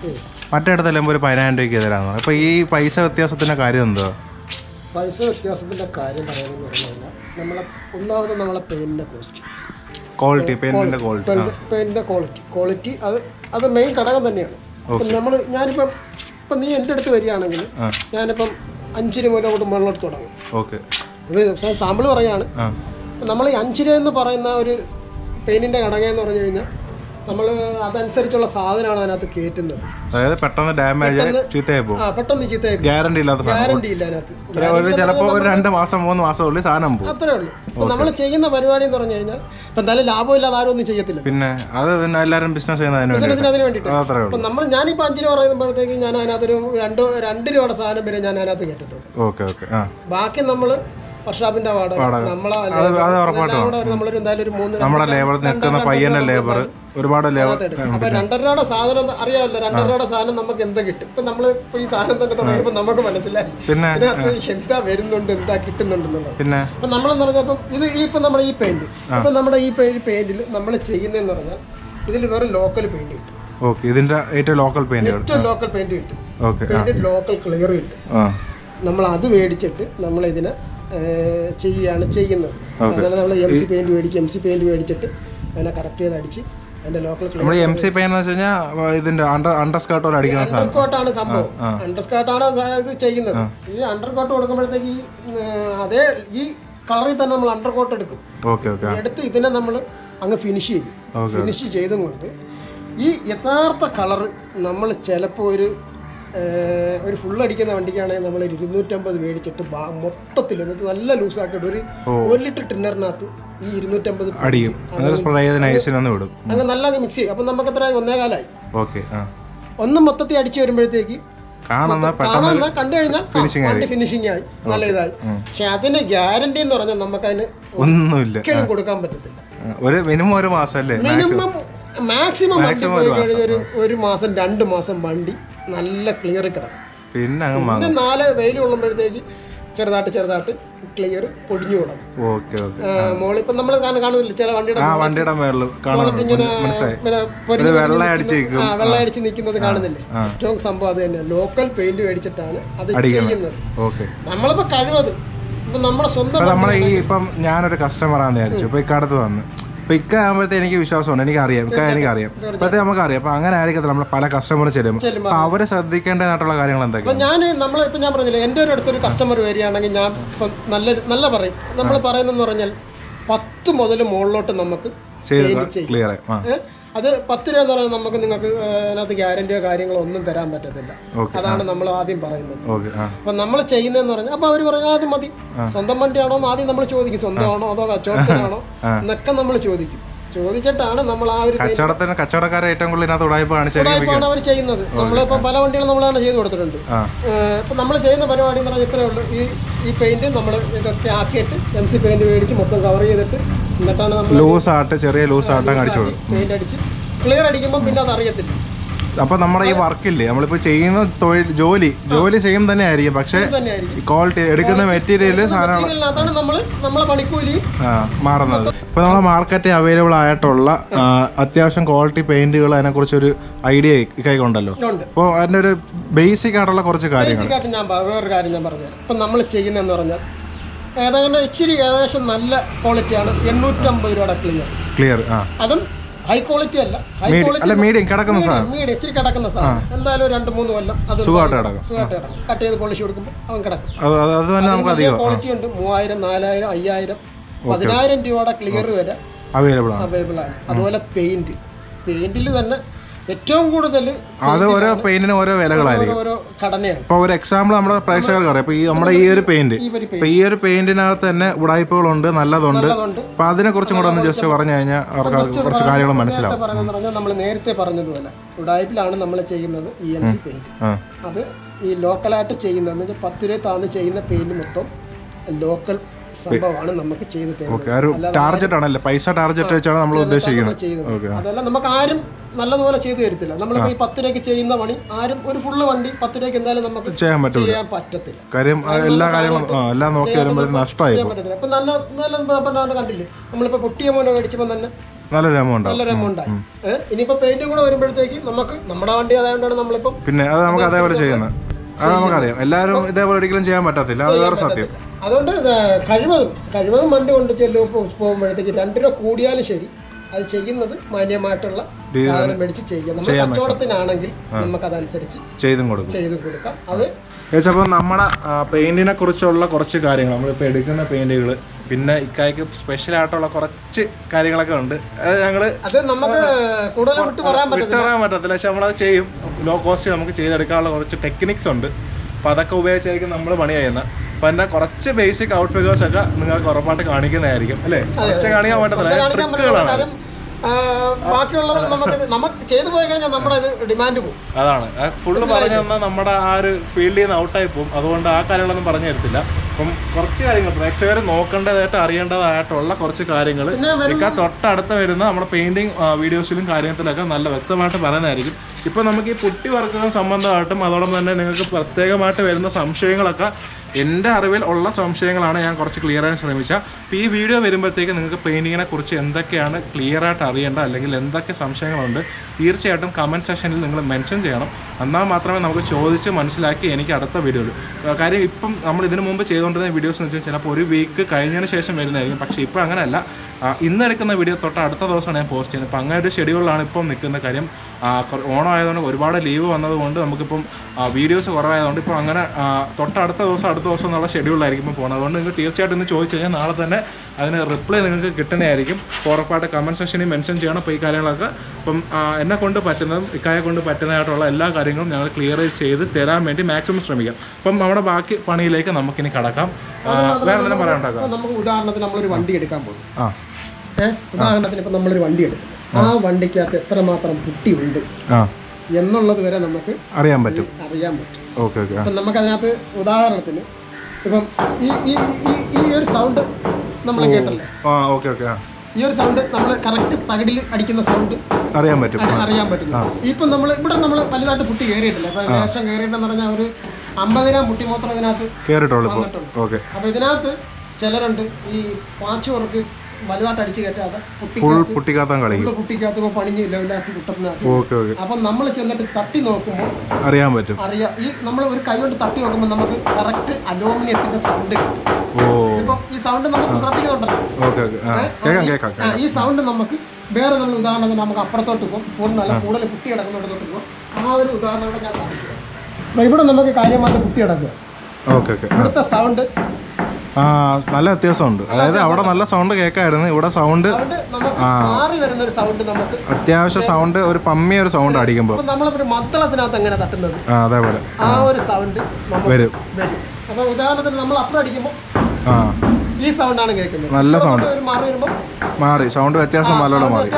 മറ്റേടത്ത് ചെല്ലുമ്പോൾ ഒരു പതിനായിരം രൂപയ്ക്ക് ചെയ്തു തരാമെന്ന് പറഞ്ഞു. അപ്പോൾ ഈ പൈസ വ്യത്യാസത്തിൻ്റെ കാര്യം എന്തോ? പൈസ വ്യത്യാസത്തിൻ്റെ കാര്യം പറയുന്നത് നമ്മൾ ഒന്നാമത് നമ്മളെ പെയിൻറ്റിൻ്റെ കോസ്റ്റ്, ക്വാളിറ്റി, പെയിൻറ്റിൻ്റെ ക്വാളിറ്റി, പെയിൻറ്റിൻ്റെ ക്വാളിറ്റി ക്വാളിറ്റി അത് അത് മെയിൻ ഘടകം തന്നെയാണ്. നമ്മൾ ഞാനിപ്പം ഇപ്പം നീ എൻ്റെ അടുത്ത് വരികയാണെങ്കിൽ ഞാനിപ്പം അഞ്ച് രൂപ കൊണ്ട് മുകളിലോട്ട് തുടങ്ങും. ഓക്കെ, സാമ്പിൾ പറയുകയാണ്. നമ്മൾ ഈ അഞ്ച് രൂപ എന്ന് പറയുന്ന ഒരു പെയിൻറ്റിൻ്റെ ഘടകം എന്ന് പറഞ്ഞു കഴിഞ്ഞാൽ നമ്മൾ അതനുസരിച്ചുള്ള സാധനമാണ് അതിനകത്ത് കയറ്റുന്നത്. അതായത് പെട്ടെന്ന് ഡാമേജ് ആ പെട്ടെന്ന് ചീത്തയായി, ഗ്യാരണ്ടി ഇല്ല അതിനകത്ത്, അത്രേ ഉള്ളൂ. അപ്പോൾ നമ്മൾ ചെയ്യുന്ന പരിപാടി എന്ന് പറഞ്ഞു കഴിഞ്ഞാൽ ഇപ്പം എന്തായാലും ലാഭമില്ലാതെ ആരും ഒന്നും ചെയ്യത്തില്ല. പിന്നെ അത് പിന്നെ എല്ലാവരും ബിസിനസ് ബിസിനസ്സിന് അതിന് വേണ്ടിയിട്ട് അപ്പം നമ്മൾ ഞാനിപ്പോൾ അഞ്ച് രൂപ പറയുമ്പോഴത്തേക്ക് ഞാൻ അതിനകത്തൊരു രണ്ട് രണ്ട് രൂപയുടെ സാധനം വരെ ഞാൻ അതിനകത്ത് കയറ്റത്തുള്ളൂ. ഓക്കെ ഓക്കെ, ബാക്കി നമ്മൾ വർഷാപ്പിന്റെ വാടക ഒരുപാട് രണ്ടര രൂപയുടെ സാധനം അറിയാമല്ലോ, രണ്ടര രൂപയുടെ സാധനം നമുക്ക് എന്താ കിട്ടും. ഇപ്പൊ നമ്മള് ഇപ്പൊ ഈ സാധനം തന്നെ തുടങ്ങിയപ്പോ നമുക്ക് മനസ്സിലായി പിന്നെ എന്താ വരുന്നുണ്ട്, എന്താ കിട്ടുന്നുണ്ടെന്നുള്ളത്. പിന്നെ അപ്പൊ നമ്മളെന്ന് പറഞ്ഞപ്പോ ഇത് ഇപ്പൊ നമ്മുടെ ഈ പെയിന്റ് ഇപ്പൊ നമ്മുടെ ഈ പെയിന്റിൽ നമ്മൾ ചെയ്യുന്നതെന്ന് പറഞ്ഞാൽ ഇതിൽ വേറെ ലോക്കൽ പെയിന്റ് കിട്ടും. ഇതിന്റെ ഏറ്റവും ലോക്കൽ പെയിന്റ് ലോക്കൽ പെയിന്റ് കിട്ടും, ലോക്കൽ ക്ലിയർ കിട്ടും. നമ്മൾ അത് മേടിച്ചിട്ട് നമ്മൾ ഇതിനെ ചെയ്യാണ് ചെയ്യുന്നത്. അതായത് നമ്മൾ എം സി പെയിന്റ് മേടിക്കും, എം സി പെയിന്റ് മേടിച്ചിട്ട് അതിനെ കറക്റ്റ് ചെയ്ത് അടിച്ച് അതിന്റെ local clear. M C paint എന്ന് വെച്ചാൽ ഇതിന്റെ അണ്ടർസ്കേർട്ടോട് അടിക്കുന്ന അണ്ടർസ്കേർട്ടാണ് സംഭവം. അണ്ടർസ്കേർട്ടാണ് ഇത് ചെയ്യുന്നത്. ഈ അണ്ടർകോട്ട് കൊടുക്കുമ്പോഴത്തേക്ക് ഈ അതേ ഈ കളറിൽ തന്നെ നമ്മൾ അണ്ടർകോട്ട് എടുക്കും. എടുത്ത് ഇതിനെ നമ്മൾ അങ്ങ് ഫിനിഷ് ചെയ്യും. ഫിനിഷ് ചെയ്തും കൊണ്ട് ഈ യഥാർത്ഥ കളറ് നമ്മൾ ചിലപ്പോൾ ഒരു ഒരു ഫുൾ അടിക്കുന്ന വണ്ടിക്കാണെങ്കിൽ നമ്മൾ ഒരു ഇരുന്നൂറ്റമ്പത് മേടിച്ചിട്ട് മൊത്തത്തിൽ എന്ന് വെച്ചാൽ നല്ല ലൂസാക്കിയിട്ട് ഒരു ഒരു ലിറ്റർ ടിന്നറിനകത്ത് ഈ ഇരുന്നൂറ്റമ്പത് അടിക്കും, അങ്ങനെ നല്ല മിക്സ് ചെയ്യും. അപ്പം നമുക്ക് എത്ര ഒന്നേകാലായി. ഓക്കെ, ഒന്ന് മൊത്തത്തിൽ അടിച്ച് വരുമ്പോഴത്തേക്ക് കാണുന്ന കണ്ടു കഴിഞ്ഞാൽ ഫിനിഷിംഗ് ആയി നല്ല ഇതായി. പക്ഷെ അതിന് ഗ്യാരണ്ടി എന്ന് പറഞ്ഞാൽ നമുക്ക് അതിന് ഒന്നും കൊടുക്കാൻ പറ്റത്തില്ല. ഒരു മിനിമം ഒരു മാസമല്ലേ, മിനിമം മാക്സിമം ഒരു ഒരു മാസം രണ്ട് മാസം വണ്ടി നല്ല ക്ലിയർ കിടക്കും. പിന്നെ നാല് വെയിൽ കൊള്ളുമ്പോഴത്തേക്ക് ചെറുതായിട്ട് ചെറുതായിട്ട് ക്ലിയർ പൊടിഞ്ഞു കിടക്കും. മോളിൽ ഇപ്പം നമ്മൾ കാണുന്നില്ല ചില വണ്ടിയുടെ വെള്ളയടിച്ച് നിൽക്കുന്നത് കാണുന്നില്ലേ? ഏറ്റവും സംഭവം അത് തന്നെ, ലോക്കൽ പെയിന്റ് മേടിച്ചിട്ടാണ് അത് ചെയ്യുന്നത്. നമ്മളിപ്പോൾ കഴിവത് ഇപ്പം നമ്മുടെ സ്വന്തം നമ്മളെ ഈ ഇപ്പം ഞാനൊരു കസ്റ്റമറാണെന്ന് വിചാരിച്ചു, ഇപ്പോൾ ഇക്കാലത്ത് വന്ന് അപ്പോൾ ഇക്ക ആകുമ്പോഴത്തെ എനിക്ക് വിശ്വാസമുണ്ട്, എനിക്കറിയാം ഇക്ക എനിക്കറിയാം അപ്പോഴത്തെ നമുക്കറിയാം. അപ്പോൾ അങ്ങനെ ആയിരിക്കത്തില്ല നമ്മൾ പല കസ്റ്റമർ ചെല്ലും, അപ്പോൾ അവരെ ശ്രദ്ധിക്കേണ്ടതായിട്ടുള്ള കാര്യങ്ങൾ എന്തൊക്കെയാണ്? ഞാൻ നമ്മൾ ഇപ്പം ഞാൻ പറഞ്ഞില്ലേ എൻ്റെ ഒരു അടുത്തൊരു കസ്റ്റമർ വരികയാണെങ്കിൽ ഞാൻ ഇപ്പം നല്ല നല്ല പറയും. നമ്മൾ പറയുന്നതെന്ന് പറഞ്ഞാൽ പത്ത് മുതൽ മുകളിലോട്ട് നമുക്ക് ക്ലിയർ ആയി. അത് പത്ത് രൂപ എന്ന് പറയുന്നത് നമുക്ക് നിങ്ങൾക്ക് അതിനകത്ത് ഗ്യാരണ്ടിയോ കാര്യങ്ങളോ ഒന്നും തരാൻ പറ്റത്തില്ല. അതാണ് നമ്മൾ ആദ്യം പറയുന്നത്. അപ്പൊ നമ്മൾ ചെയ്യുന്നതെന്ന് പറഞ്ഞാൽ അപ്പൊ അവർ പറഞ്ഞാൽ ആദ്യം മതി, സ്വന്തം വണ്ടിയാണോ എന്ന് ആദ്യം നമ്മൾ ചോദിക്കും, സ്വന്തമാണോ അതോ കച്ചവടത്തിനാണോ എന്നൊക്കെ നമ്മൾ ചോദിക്കും. ചോദിച്ചിട്ടാണ് നമ്മൾ ആ ഒരു കച്ചവടക്കാരെ ഏറ്റവും കൂടുതൽ ഉടായ്പാണ് അവർ ചെയ്യുന്നത്. നമ്മളിപ്പോൾ പല വണ്ടികളും നമ്മൾ തന്നെ ചെയ്ത് കൊടുത്തിട്ടുണ്ട്. ഇപ്പം നമ്മൾ ചെയ്യുന്ന പരിപാടി എന്ന് പറഞ്ഞാൽ ഇത്രയേ ഉള്ളൂ. ഈ ഈ പെയിന്റ് നമ്മൾ ഇതൊക്കെ ആക്കിയിട്ട് എം സി പെയിന്റ് മേടിച്ച് മൊത്തം കവർ ചെയ്തിട്ട് എന്നിട്ടാണ് നമ്മൾ ലൂസ് ആട്ട് ചെറിയ ലൂസ് ആട്ടം അടിച്ചു പെയിന്റ് അടിച്ച് ക്ലിയർ അടിക്കുമ്പോൾ പിന്നെ അത് അറിയത്തില്ല. അപ്പൊ നമ്മുടെ ഈ വർക്കില്ലേ നമ്മളിപ്പോ ചെയ്യുന്ന തൊഴിൽ ജോലി ജോലി സെയിം തന്നെ ആയിരിക്കും, പക്ഷെ ക്വാളിറ്റി എടുക്കുന്ന മെറ്റീരിയല് മാറുന്നത്. ഇപ്പൊ നമ്മുടെ മാർക്കറ്റിൽ അവൈലബിൾ ആയിട്ടുള്ള അത്യാവശ്യം ക്വാളിറ്റി പെയിന്റുകൾ അതിനെ കുറിച്ചൊരു ഐഡിയ കൈക്കൊണ്ടല്ലോ. അപ്പോൾ അതിന്റെ ഒരു ബേസിക് ആയിട്ടുള്ള കുറച്ച് കാര്യങ്ങൾ ഞാൻ വേറൊരു കാര്യം ഞാൻ പറഞ്ഞുതരാം. ഇപ്പൊ നമ്മൾ ചെയ്യുന്നതെന്ന് പറഞ്ഞാൽ ഏതാണ്ട് ഇച്ചിരി ഏകദേശം നല്ല ക്വാളിറ്റിയാണ് എണ്ണൂറ്റമ്പത് രൂപയുടെ ക്ലിയർ ക്ലിയർ അതും ഹൈ ക്വാളിറ്റി അല്ല, ഹൈ ക്വാളിറ്റി മീഡിയം കിടക്കുന്ന സാധനം, മീഡിയം ഇച്ചിരി കിടക്കുന്ന സാധനം. എന്തായാലും രണ്ട് മൂന്ന് കൊല്ലം അത് സുഖമായിട്ട് കിടക്കും, സുഖമായിട്ട് കിടക്കും. കട്ട് ചെയ്ത് പോളിഷ് കൊടുക്കുമ്പോൾ അവൻ കിടക്കും. അത് തന്നെ നമുക്ക് ക്വാളിറ്റി ഉണ്ട്. മൂവായിരം നാലായിരം അയ്യായിരം പതിനായിരം രൂപയുടെ ക്ലിയർ വരെ അവൈലബിൾ ആണ് അവൈലബിൾ ആണ് അതുപോലെ പെയിന്റ്, പെയിന്റിൽ തന്നെ ഏറ്റവും കൂടുതൽ അത് ഓരോ പെയിന്റിന് ഓരോ വിലകളായിരിക്കും, ഓരോ ഘടനയാണ്. ഇപ്പോൾ ഒരു എക്സാമ്പിൾ നമ്മുടെ പ്രേക്ഷകർക്ക് അറിയാം. ഇപ്പോൾ ഈ നമ്മുടെ ഈ ഒരു പെയിന്റ്, ഇപ്പോൾ ഈ ഒരു പെയിന്റിനകത്ത് തന്നെ ഉടായ്പകളുണ്ട്, നല്ലതുണ്ട്. അപ്പോൾ അതിനെ കുറിച്ചും കൂടെ ഒന്ന് ജസ്റ്റ് പറഞ്ഞു കഴിഞ്ഞാൽ അവർക്ക് കുറച്ച് കാര്യങ്ങൾ മനസ്സിലാവും. പറഞ്ഞെന്ന് പറഞ്ഞാൽ നമ്മൾ നേരത്തെ പറഞ്ഞതുപോലെ ഉടായ്പിലാണ് നമ്മൾ ചെയ്യുന്നത് ഇ എം സി പെയിന്റ്. അത് ഈ ലോക്കലായിട്ട് ചെയ്യുന്നതെന്ന് പത്ത് രൂപ താന്ന് ചെയ്യുന്ന പെയിന്റ് മൊത്തം ലോക്കൽ സംഭവമാണ് നമുക്ക് ചെയ്ത് തരുന്നത്. പൈസ ടാർജറ്റ് വെച്ചാണ് നമ്മൾ ഉദ്ദേശിക്കുന്നത്. അതല്ല, നമുക്ക് ആരും നല്ലതുപോലെ ചെയ്തു തരത്തില്ല. നമ്മളിപ്പോൾ ഈ പത്ത് രൂപയ്ക്ക് ചെയ്യുന്ന പണി ആരും ഒരു ഫുള്ള് വണ്ടി പത്ത് രൂപയ്ക്ക് എന്തായാലും നമുക്ക് ചെയ്യാൻ പറ്റത്തില്ല. കാര്യം എല്ലാ കാര്യങ്ങളും എല്ലാം നോക്കി വരുമ്പോൾ നഷ്ടമായി പറ്റത്തില്ല. ഇപ്പം നല്ല നല്ല കണ്ടില്ലേ, നമ്മളിപ്പോൾ പൊട്ടിയ മോനെ മേടിച്ചപ്പോൾ തന്നെ നല്ലൊരു എമൗണ്ട് നല്ലൊരു എമൗണ്ട് ആയി. ഇനിയിപ്പോൾ പെയിന്റും കൂടെ വരുമ്പോഴത്തേക്ക് നമുക്ക് നമ്മുടെ വണ്ടി ആയതുകൊണ്ടാണ് നമ്മളിപ്പം പിന്നെ അത് നമുക്ക് അതേപോലെ ചെയ്യുന്നത്. അത് നമുക്കറിയാം, എല്ലാവരും ഇതേപോലെ ഒരിക്കലും ചെയ്യാൻ പറ്റത്തില്ല, അത് വേറെ സത്യം. അതുകൊണ്ട് കഴിവതും കഴിവതും വണ്ടി കൊണ്ട് ചെല്ലും പോകുമ്പോഴത്തേക്ക് രണ്ട് രൂപ കൂടിയാലും ശരി അത് ചെയ്യുന്നത് മാന്യമായിട്ടുള്ള സാധനം മേടിച്ച് ചെയ്യാം. നമ്മൾ കച്ചവടത്തിനാണെങ്കിൽ നമുക്ക് അതനുസരിച്ച് ചെയ്തും കൊടുക്കും ചെയ്തും കൊടുക്കാം അത്. അപ്പോൾ നമ്മുടെ പെയിന്റിനെ കുറിച്ചുള്ള കുറച്ച് കാര്യങ്ങൾ, നമ്മളിപ്പോൾ എടുക്കുന്ന പെയിന്റുകൾ, പിന്നെ ഇക്കായ്ക്ക് സ്പെഷ്യലായിട്ടുള്ള കുറച്ച് കാര്യങ്ങളൊക്കെ ഉണ്ട്. അത് ഞങ്ങൾ അത് നമുക്ക് കൂടുതൽ വിട്ട് പറയാൻ പറ്റത്തില്ല, പക്ഷെ നമ്മളത് ചെയ്യും. ലോ കോസ്റ്റ് നമുക്ക് ചെയ്തെടുക്കാനുള്ള കുറച്ച് ടെക്നിക്സ് ഉണ്ട്. അപ്പോൾ അതൊക്കെ ഉപയോഗിച്ചായിരിക്കും നമ്മൾ പണി ചെയ്യുന്നത്. അപ്പം എൻ്റെ കുറച്ച് ബേസിക് ഔട്ട് ഫിഗേഴ്സ് ഒക്കെ നിങ്ങൾക്ക് ഉറപ്പായിട്ട് കാണിക്കുന്നതായിരിക്കും, അല്ലേ? കുറച്ച് കാണിക്കാൻ പറ്റത്തില്ല, ട്രിക്കുകളാണ്. ബാക്കിയുള്ളത് നമുക്ക് നമുക്ക് ചെയ്തു പോയി കഴിഞ്ഞാൽ നമ്മുടെ ഡിമാൻഡ് പോകും. അതാണ് ഫുള്ള് പറഞ്ഞു തന്നാൽ നമ്മുടെ ആ ഒരു ഫീൽഡിൽ നിന്ന് ഔട്ടായി പോകും. അതുകൊണ്ട് ആ കാര്യങ്ങളൊന്നും പറഞ്ഞു തരത്തില്ല. അപ്പം കുറച്ച് കാര്യങ്ങൾ പ്രേക്ഷകർ നോക്കേണ്ടതായിട്ട് അറിയേണ്ടതായിട്ടുള്ള കുറച്ച് കാര്യങ്ങൾ ഇക്ക തൊട്ടടുത്ത് വരുന്ന നമ്മുടെ പെയിന്റിങ് വീഡിയോസിലും കാര്യത്തിലൊക്കെ നല്ല വ്യക്തമായിട്ട് പറയുന്നതായിരിക്കും. ഇപ്പം നമുക്ക് ഈ പുട്ടി വർക്കുകൾ സംബന്ധമായിട്ടും അതോടൊപ്പം തന്നെ നിങ്ങൾക്ക് പ്രത്യേകമായിട്ട് വരുന്ന സംശയങ്ങളൊക്കെ, എൻ്റെ അറിവിൽ ഉള്ള സംശയങ്ങളാണ് ഞാൻ കുറച്ച് ക്ലിയർ ആയി ശ്രമിച്ചാൽ. അപ്പോൾ ഈ വീഡിയോ വരുമ്പോഴത്തേക്ക് നിങ്ങൾക്ക് പെയിൻറ്റിങ്ങിനെ കുറിച്ച് എന്തൊക്കെയാണ് ക്ലിയർ ആയിട്ട് അറിയേണ്ടത്, അല്ലെങ്കിൽ എന്തൊക്കെ സംശയങ്ങളുണ്ട്, തീർച്ചയായിട്ടും കമൻറ്റ് സെക്ഷനിൽ നിങ്ങൾ മെൻഷൻ ചെയ്യണം. എന്നാൽ മാത്രമേ നമുക്ക് ചോദിച്ച് മനസ്സിലാക്കി എനിക്ക് അടുത്ത വീഡിയോയിൽ. കാര്യം ഇപ്പം നമ്മൾ ഇതിനു മുമ്പ് ചെയ്തുകൊണ്ടിരുന്ന വീഡിയോസ് എന്ന് വെച്ചാൽ ചിലപ്പോൾ ഒരു വീക്ക് കഴിഞ്ഞതിന് ശേഷം വരുന്നതായിരിക്കും. പക്ഷേ ഇപ്പോൾ അങ്ങനെയല്ല, ഇന്നെടുക്കുന്ന വീഡിയോ തൊട്ട് അടുത്ത ദിവസമാണ് ഞാൻ പോസ്റ്റ് ചെയ്യുന്നത്. അപ്പോൾ അങ്ങനെ ഒരു ഷെഡ്യൂളിലാണ് ഇപ്പം നിൽക്കുന്ന. കാര്യം ഓണം ആയതുകൊണ്ട് ഒരുപാട് ലീവ് വന്നതുകൊണ്ട് നമുക്കിപ്പം വീഡിയോസ് കുറവായതുകൊണ്ട് ഇപ്പോൾ അങ്ങനെ തൊട്ടടുത്ത ദിവസം അടുത്ത ദിവസം എന്നുള്ള ഷെഡ്യൂളിലായിരിക്കും ഇപ്പോൾ പോകുന്നത്. അതുകൊണ്ട് നിങ്ങൾ തീർച്ചയായിട്ടും ഇന്ന് ചോദിച്ചു കഴിഞ്ഞാൽ നാളെ തന്നെ അതിന് റിപ്ലൈ നിങ്ങൾക്ക് കിട്ടുന്നതായിരിക്കും. ഉറപ്പായിട്ട് കമൻറ്റ് സെക്ഷനിൽ മെൻഷൻ ചെയ്യണം. അപ്പോൾ ഈ കാര്യങ്ങളൊക്കെ ഇപ്പം എന്നെ കൊണ്ട് പറ്റുന്നതും ഇക്കായെ കൊണ്ട് പറ്റുന്നതായിട്ടുള്ള എല്ലാ കാര്യങ്ങളും ഞങ്ങൾ ക്ലിയർ ചെയ്ത് തരാൻ വേണ്ടി മാക്സിമം ശ്രമിക്കാം. അപ്പം നമ്മുടെ ബാക്കി പണിയിലേക്ക് നമുക്കിനി കടക്കാം. വേറെ എന്തെങ്കിലും പറയാനുണ്ടാക്കാം? നമുക്ക് ഉദാഹരണത്തിന് നമ്മളൊരു വണ്ടി എടുക്കാൻ പോകും. ആ ഏഹ് ഉദാഹരണത്തിന് ഇപ്പം നമ്മളൊരു വണ്ടി എടുക്കും. ആ വണ്ടിക്കകത്ത് എത്രമാത്രം പുട്ടിയുണ്ട് എന്നുള്ളത് വരെ നമുക്ക് അറിയാൻ പറ്റും അറിയാൻ പറ്റും അപ്പം നമുക്കതിനകത്ത് ഉദാഹരണത്തിന് ഇപ്പം ഈ ഈ ഒരു സൗണ്ട് നമ്മൾ കേട്ടല്ലേ, ഈ ഒരു സൗണ്ട് നമ്മൾ കറക്റ്റ് തകിടിൽ അടിക്കുന്ന സൗണ്ട് അറിയാൻ പറ്റും അറിയാൻ പറ്റും ഇപ്പം നമ്മൾ ഇവിടെ നമ്മൾ വലുതായിട്ട് പുട്ടി കയറിയിട്ടില്ല. അപ്പം ലേശം കയറിയിട്ടെന്ന് പറഞ്ഞാൽ ഒരു അമ്പത് ഗ്രാം പുട്ടി മാത്രം ഇതിനകത്ത് കയറിയിട്ടുള്ളൂ. അപ്പം ഇതിനകത്ത് ചിലരുണ്ട് ഈ പാച്ച് വർക്ക് വലുതായിട്ട് അടിച്ചു കയറ്റാതെ പുട്ടിക്കകത്ത് പണിഞ്ഞ് ലെവലാക്കി കുട്ടത്തിനകത്ത്. അപ്പം നമ്മൾ ചെന്നിട്ട് തട്ടി നോക്കുമ്പോൾ അറിയാൻ പറ്റും. അറിയാം, ഈ നമ്മൾ ഒരു കൈ കൊണ്ട് തട്ടി നോക്കുമ്പോൾ നമുക്ക് കറക്റ്റ് അലൂമിനിയത്തിന്റെ സൗണ്ട് കിട്ടും. ഇപ്പം ഈ സൗണ്ട് നമുക്ക് ശ്രദ്ധിക്കുന്നുണ്ടല്ലോ. ഈ സൗണ്ട് നമുക്ക് വേറെ നമ്മൾ ഉദാഹരണത്തിന് നമുക്ക് അപ്പുറത്തോട്ട് പോകും, കൂടുതൽ കൂടുതൽ കുട്ടി കിടക്കുന്നിടത്തോട്ട് പോകും. ആ ഒരു ഉദാഹരണങ്ങൾ ഞാൻ കാണിച്ചു. ഇവിടെ നമുക്ക് കാര്യമായിട്ട് കുട്ടി കിടക്കുക. ഇവിടുത്തെ സൗണ്ട് ആ നല്ല വ്യത്യാസമുണ്ട്. അതായത് അവിടെ നല്ല സൗണ്ട് കേൾക്കായിരുന്നു, ഇവിടെ സൗണ്ട് ആ അത്യാവശ്യം സൗണ്ട്, ഒരു പമ്മിയ ഒരു സൗണ്ട് അടിക്കുമ്പോൾ അതേപോലെ വരും. ആ നല്ല സൗണ്ട് മാറി, സൗണ്ട് വ്യത്യാസം നല്ലോണം മാറി.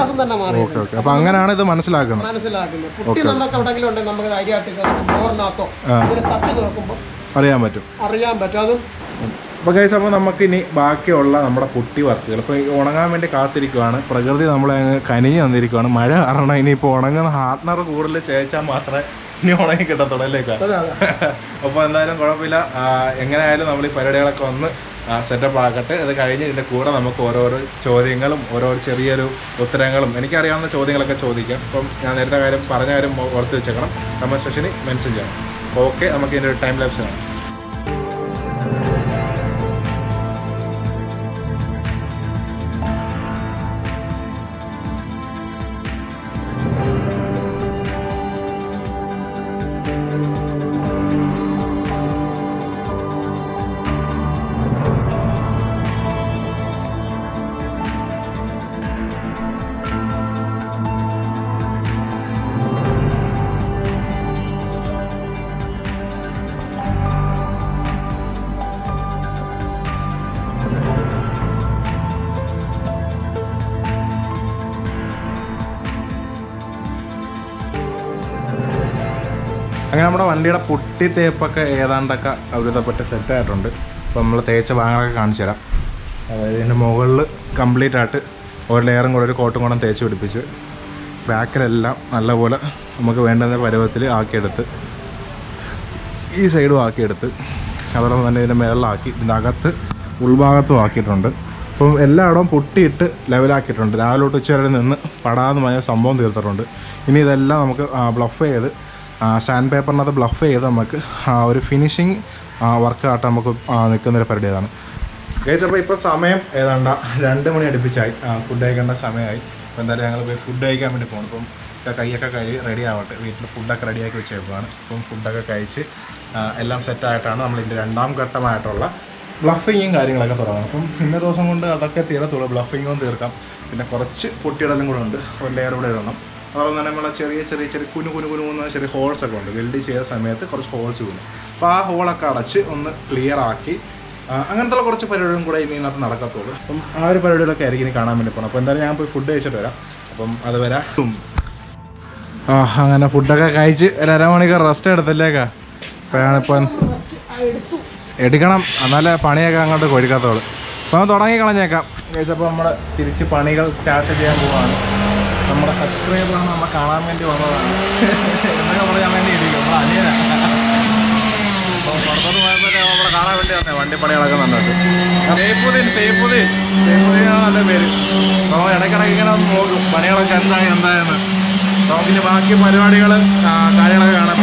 ഓക്കെ ഓക്കെ അപ്പൊ അങ്ങനെയാണ് ഇത് മനസ്സിലാക്കുന്നത് അറിയാൻ പറ്റും അറിയാൻ പറ്റും അത്. അപ്പോൾ ഗൈസ്, അപ്പോൾ നമുക്കിനി ബാക്കിയുള്ള നമ്മുടെ പുട്ടി വർക്കുകൾ ഇപ്പോൾ ഉണങ്ങാൻ വേണ്ടി കാത്തിരിക്കുകയാണ്. പ്രകൃതി നമ്മളെ കനിഞ്ഞ് തന്നിരിക്കുകയാണ്. മഴ കാരണം ഇനിയിപ്പോൾ ഉണങ്ങുന്ന ഹാർഡ്നർ കൂടുതൽ ചേച്ചാൽ മാത്രമേ ഇനി ഉണങ്ങി കിട്ടത്തുള്ളൂ, അല്ലേ? അപ്പോൾ എന്തായാലും കുഴപ്പമില്ല, എങ്ങനെയായാലും നമ്മൾ ഈ പരിപാടികളൊക്കെ ഒന്ന് സെറ്റപ്പ് ആക്കട്ടെ. അത് കഴിഞ്ഞ് ഇതിൻ്റെ കൂടെ നമുക്ക് ഓരോരോ ചോദ്യങ്ങളും ഓരോ ചെറിയൊരു ഉത്തരങ്ങളും എനിക്കറിയാവുന്ന ചോദ്യങ്ങളൊക്കെ ചോദിക്കാം. അപ്പം ഞാൻ നേരത്തെ കാര്യം പറഞ്ഞ കാര്യം ഓർത്ത് വെച്ചേക്കണം, കമൻറ്റ് സെക്ഷനിൽ മെൻഷൻ ചെയ്യണം. ഓക്കെ, നമുക്ക് ഇതിൻ്റെ ഒരു ടൈം ലാപ്സ് ആണ്. അങ്ങനെ നമ്മുടെ വണ്ടിയുടെ പൊട്ടി തേപ്പൊക്കെ ഏതാണ്ടൊക്കെ അവരുതപ്പെട്ട് സെറ്റായിട്ടുണ്ട്. അപ്പോൾ നമ്മൾ തേച്ച ഭാഗങ്ങളൊക്കെ കാണിച്ചു തരാം. അതായത് ഇതിൻ്റെ മുകളിൽ കംപ്ലീറ്റ് ആയിട്ട് ഒരു ലെയറും കൂടെ ഒരു കോട്ടും കൂടെ തേച്ച് പിടിപ്പിച്ച് ബാക്കിലെല്ലാം നല്ലപോലെ നമുക്ക് വേണ്ടുന്ന പരുവത്തിൽ ആക്കിയെടുത്ത് ഈ സൈഡും ആക്കിയെടുത്ത് അതോടൊപ്പം തന്നെ ഇതിൻ്റെ മേളിലാക്കി ഇതിനകത്ത് ഉൾഭാഗത്തും ആക്കിയിട്ടുണ്ട്. അപ്പം എല്ലായിടവും പൊട്ടിയിട്ട് ലെവലാക്കിയിട്ടുണ്ട്. രാവിലെ തൊട്ട് ഉച്ചവരെ നിന്ന് പടാതുമായ സംഭവം തീർത്തിട്ടുണ്ട്. ഇനി ഇതെല്ലാം നമുക്ക് ബ്ലഫ് ചെയ്ത് സാൻഡ് പേപ്പറിനകത്ത് ബ്ലഫ് ചെയ്ത് നമുക്ക് ഒരു ഫിനിഷിങ് വർക്കായിട്ട് നമുക്ക് നിൽക്കുന്നൊരു പരിപാടി ഇതാണ്. അപ്പോൾ ഇപ്പോൾ സമയം ഏതാണ്ട രണ്ട് മണി അടുപ്പിച്ചായി, ഫുഡ് കഴിക്കേണ്ട സമയമായി. അപ്പോൾ എന്തായാലും ഞങ്ങൾ പോയി ഫുഡ് കഴിക്കാൻ വേണ്ടി പോകണം. ഇപ്പം കൈയൊക്കെ കഴുകി റെഡി ആവട്ടെ. വീട്ടിൽ ഫുഡൊക്കെ റെഡിയാക്കി വെച്ചേക്കുവാണ്. ഇപ്പം ഫുഡൊക്കെ കഴിച്ച് എല്ലാം സെറ്റായിട്ടാണ് നമ്മൾ ഇതിൻ്റെ രണ്ടാം ഘട്ടമായിട്ടുള്ള ബ്ലഫിങ്ങും കാര്യങ്ങളൊക്കെ തുടങ്ങണം. അപ്പം ഇന്ന ദിവസം കൊണ്ട് അതൊക്കെ തീരത്തുള്ളൂ, ബ്ലഫിങ്ങും തീർക്കാം. പിന്നെ കുറച്ച് പൊട്ടിയിടലും കൂടെ ഉണ്ട്, ഒരു ലെയർ കൂടെ ഇടണം. അതുപോലെ തന്നെ നമ്മളെ ചെറിയ ചെറിയ ചെറിയ കുഞ്ഞു കുഞ്ഞു കുഞ്ഞുന്ന ചെറിയ ഹോൾസൊക്കെ ഉണ്ട്. വെൽഡ് ചെയ്ത സമയത്ത് കുറച്ച് ഹോൾസ് വീണു. അപ്പോൾ ആ ഹോളൊക്കെ അടച്ച് ഒന്ന് ക്ലിയർ ആക്കി അങ്ങനത്തെ കുറച്ച് പരിപാടികളും കൂടെ ഇനി ഇതിനകത്ത് നടക്കത്തുള്ളൂ. അപ്പം ആ ഒരു പരിപാടികളൊക്കെ ആയിരിക്കും ഇനി കാണാൻ വേണ്ടി പോകണം. അപ്പോൾ എന്തായാലും ഞാൻ പോയി ഫുഡ് കഴിച്ചിട്ട് വരാം. അപ്പം അത് വരാം. അങ്ങനെ ഫുഡൊക്കെ കഴിച്ച് ഒരു അരമണിക്കൂർ റെസ്റ്റ് എടുത്തില്ലേക്കാ? അപ്പോഴാണിപ്പം എടുക്കണം, എന്നാലേ പണിയൊക്കെ അങ്ങോട്ട് കൊഴിക്കാത്തോളൂ. അപ്പോൾ നമ്മൾ തുടങ്ങി കളഞ്ഞേക്കാം. കഴിച്ചപ്പോൾ നമ്മൾ തിരിച്ച് പണികൾ സ്റ്റാർട്ട് ചെയ്യാൻ പോവാണ്. നമ്മുടെ സബ്സ്ക്രൈബറാണ് നമ്മൾ കാണാൻ വേണ്ടി വന്നതാണ് എന്നൊക്കെ പറയാൻ വേണ്ടി ഇരിക്കും. നമ്മൾ അനിയനാണ് പുറത്തോട്ട് പോയപ്പോൾ നമ്മളെ കാണാൻ വേണ്ടി വന്നേ. വണ്ടിപ്പണികളൊക്കെ നന്നായിട്ട് തേപ്പുതിൽ തേപ്പുതിൽ തേപ്പുതിനാണ് നല്ല പേര്. നമ്മൾ ഇടയ്ക്കിടയ്ക്ക് ഇങ്ങനെ ഒന്ന് നോക്കും പണികളൊക്കെ എന്തായി എന്തായെന്ന്. നമുക്കിൻ്റെ ബാക്കി പരിപാടികൾ കാര്യങ്ങളൊക്കെ കാണാം.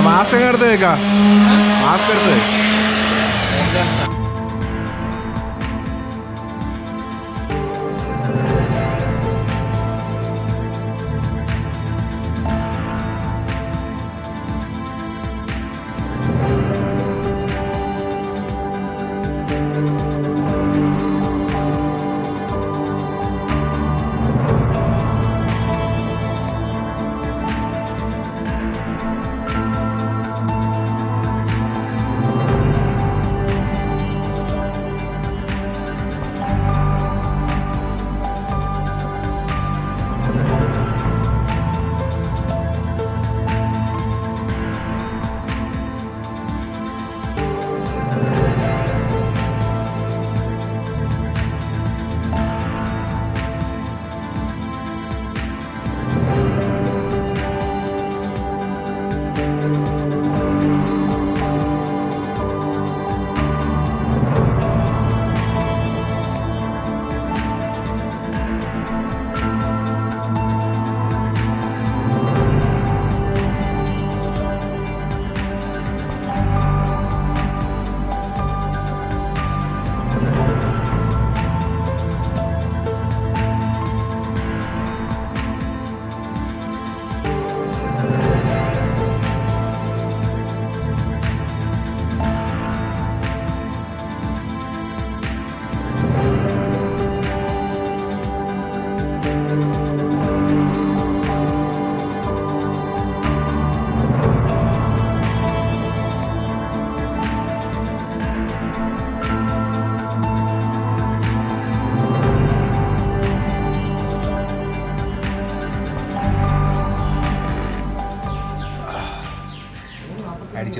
ആ മാസ്ക് എടുത്ത് കേൾക്കാം, മാസ്ക് എടുത്ത്